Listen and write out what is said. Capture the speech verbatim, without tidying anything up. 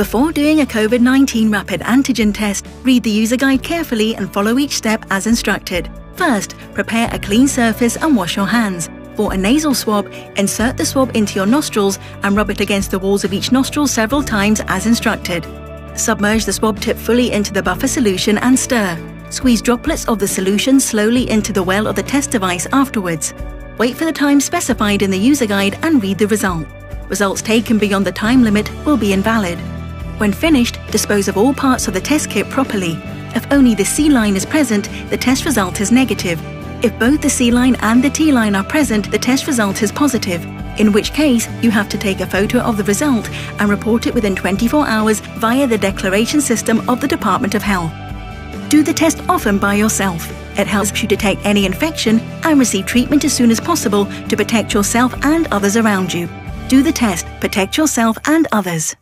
Before doing a COVID nineteen rapid antigen test, read the user guide carefully and follow each step as instructed. First, prepare a clean surface and wash your hands. For a nasal swab, insert the swab into your nostrils and rub it against the walls of each nostril several times as instructed. Submerge the swab tip fully into the buffer solution and stir. Squeeze droplets of the solution slowly into the well of the test device afterwards. Wait for the time specified in the user guide and read the result. Results taken beyond the time limit will be invalid. When finished, dispose of all parts of the test kit properly. If only the C line is present, the test result is negative. If both the C line and the T line are present, the test result is positive, in which case you have to take a photo of the result and report it within twenty-four hours via the declaration system of the Department of Health. Do the test often by yourself. It helps you detect any infection and receive treatment as soon as possible to protect yourself and others around you. Do the test, protect yourself and others.